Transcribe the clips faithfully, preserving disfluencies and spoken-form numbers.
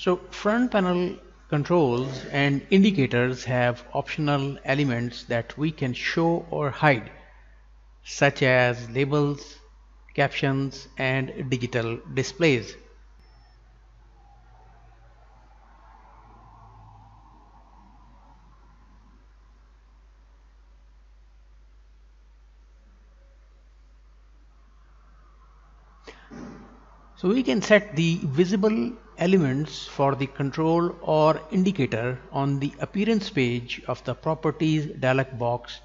So front panel controls and indicators have optional elements that we can show or hide, such as labels, captions, and digital displays. So we can set the visible elements for the control or indicator on the appearance page of the properties dialog box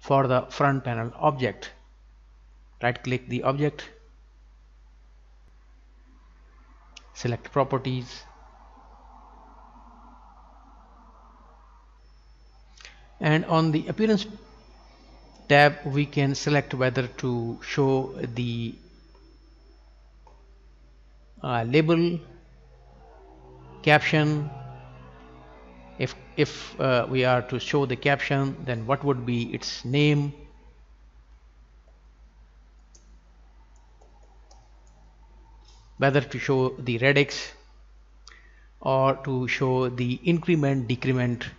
for the front panel object. Right click the object, select properties, and on the appearance tab we can select whether to show the Uh, label, caption. If if uh, we are to show the caption, then what would be its name? Whether to show the radix or to show the increment decrement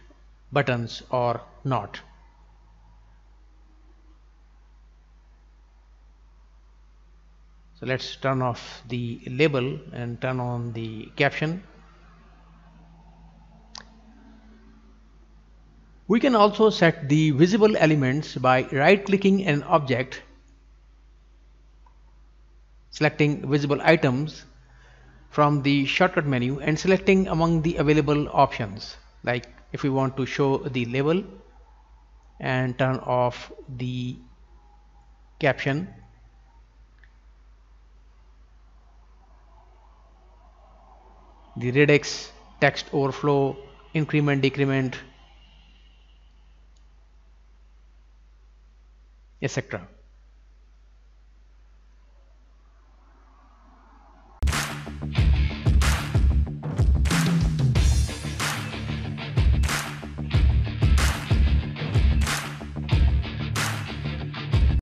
buttons or not. So let's turn off the label and turn on the caption. We can also set the visible elements by right-clicking an object, selecting visible items from the shortcut menu and selecting among the available options. Like if we want to show the label and turn off the caption, the radix, text overflow, increment, decrement, et cetera.